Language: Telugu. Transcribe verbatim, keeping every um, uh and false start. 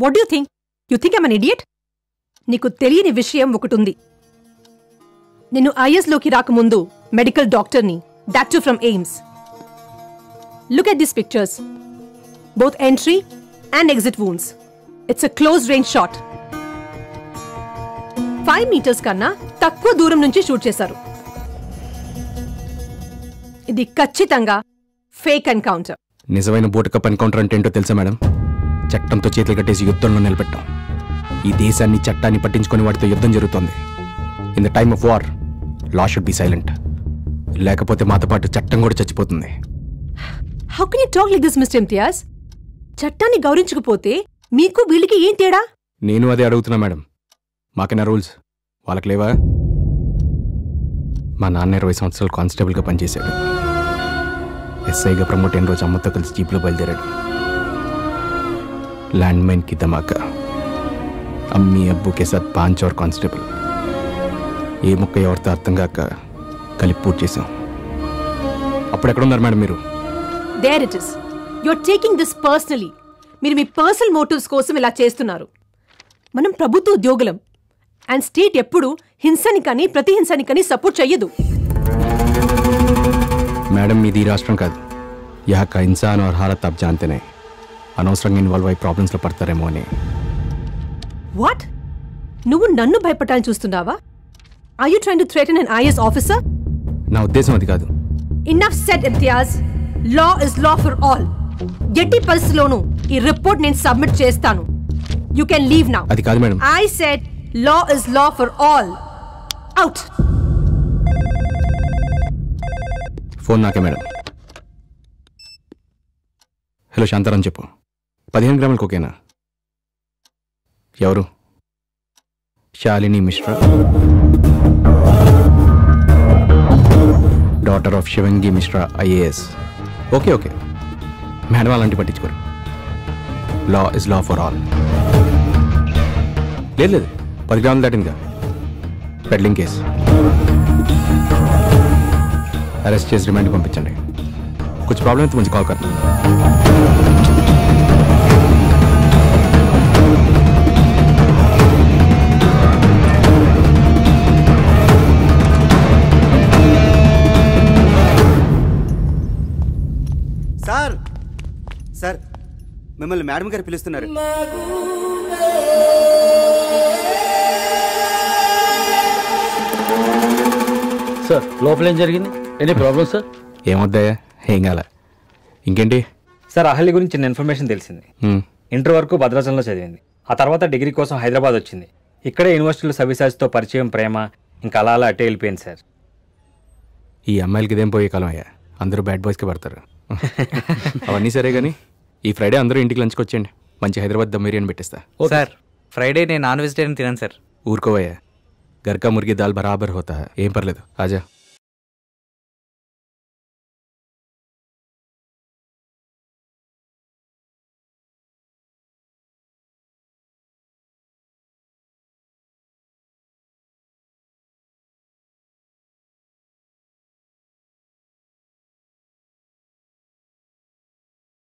What do you think? You think I'm an idiot? నీకు తెలియని విషయం ఒకటి ఉంది. నిన్ను ఐఎస్లోకి రాకముందు మెడికల్ డాక్టర్ని, doctor from AIIMS. Look at this pictures, both entry and exit wounds. It's a close range shot. Five meters కన్నా తక్కువ దూరం నుంచి షూట్ చేశారు. ఇది ఖచ్చితంగా ఫేక్ ఎన్కౌంటర్. నిజమైన బోట్ కప్ ఎన్కౌంటర్ అంటే ఏంటో తెలుసా మేడం? చట్టంతో చేతులు కట్టేసి యుద్ధంలో నిలబెట్టాం. ఈ దేశాన్ని చట్టాన్ని పట్టించుకొని వాటితో యుద్ధం జరుగుతోంది. In the time of war law should be silent. లేకపోతే మాతో పాటు చట్టం కూడా చచ్చిపోతుంది. How can you talk like this mister Imtiaz? చట్టాన్ని గౌరవించకపోతే మీకు వీళ్ళకి ఏం తేడా? నేను అదే అడుగుతున్నా మేడం. మాకైనా రూల్స్, వాళ్ళకి లేవా? మా నాన్న ఇరవై సంవత్సరాలు కానిస్టేబుల్గా పనిచేశాడు. ఎస్ఐగా ప్రమోట్ అయిన రోజు అమ్మతో కలిసి జీప్లో బయలుదేరాడు. ల్యాండ్ మైన్కి ధమాకా. అమ్మీ అబ్బుకే సాత్ పాంచ్ ఓర్ కానిస్టేబుల్. ఏ ముక్క ఎవరితో అర్థం కాక కలిపి పూర్తి చేశాం. అప్పుడు ఎక్కడున్నారు మేడం మీరు? There it is. You're taking this personally. మీరు మీ పర్సనల్ మోటివ్స్ కోసం ఇలా చేస్తున్నారు. మనం ప్రభుత్వ ఉద్యోగులం. అండ్ స్టేట్ ఎప్పుడు హింసని కానీ ప్రతిహింసని కానీ సపోర్ట్ చెయ్యదు. మేడం, ఇది రాష్ట్రం కాదు. యహక ఇన్సాన్ ఆర్ హాలత్ అబ్ జాంతేనే. అనవసరంగా ఇన్వాల్వ్ అయ్యి ప్రాబ్లమ్స్లో పడతారేమో అని. వాట్? నువ్వు నన్ను భయపడాలని చూస్తున్నావా? Are you trying to threaten an IAS officer? నా ఉద్దేశం అది కాదు. Enough said Imtiaz. Law is law for all. ఎట్టి పరిస్థితుల్లోనూ ఈ రిపోర్ట్ నేను సబ్మిట్ చేస్తాను. You can leave now. అది కాదు madam. I said law is law for all. Out. Phone naake madam. Hello Shantaram cheppu. పదిహేను గ్రాముల cocaine na. Evaru? Shailini Mishra, daughter of Shivendra Mishra, IAS. Okay, okay. Madam alanti pattichukoru. Law is law for all. లేదు లేదు, పది గ్రాములు దాటిందిగా. పెడ్లింగ్ కేసు అరెస్ట్ చేసి రిమాండ్ పంపించండి. కొంచెం ప్రాబ్లం అయితే మంచి కాల్ కట్టు. సార్ సార్ మిమ్మల్ని మేడం గారు పిలుస్తున్నారు. సార్, లోపల ఏం జరిగింది? ఏంటి ప్రాబ్లం సార్? ఏమొద్దాయా, ఏం కాలే. ఇంకేంటి సార్, అహల్య గురించి ఇన్ఫర్మేషన్ తెలిసింది. ఇంటర్ వరకు భద్రాచలంలో చదివింది. ఆ తర్వాత డిగ్రీ కోసం హైదరాబాద్ వచ్చింది. ఇక్కడే యూనివర్సిటీలో సర్వీసెస్తో పరిచయం, ప్రేమ, ఇంకా అలా అలా అటే వెళ్ళిపోయింది సార్. ఈ అమ్మాయిలకి ఇదేం పోయే కాలం అయ్యా, అందరూ బ్యాడ్ బాయ్స్కి పడతారు. అవన్నీ సరే కానీ ఈ ఫ్రైడే అందరూ ఇంటికి లంచ్కి వచ్చేయండి. మంచి హైదరాబాద్ దమ్ బిర్యానీ పెట్టేస్తా. ఓ సార్, ఫ్రైడే నేను నాన్ వెజిటేరియన్ తినాను సార్. ఊరుకోవయ్యా, గర్కా మురిగి దాల్ బరాబర్ హోతా. ఏం పర్లేదు, ఆజా.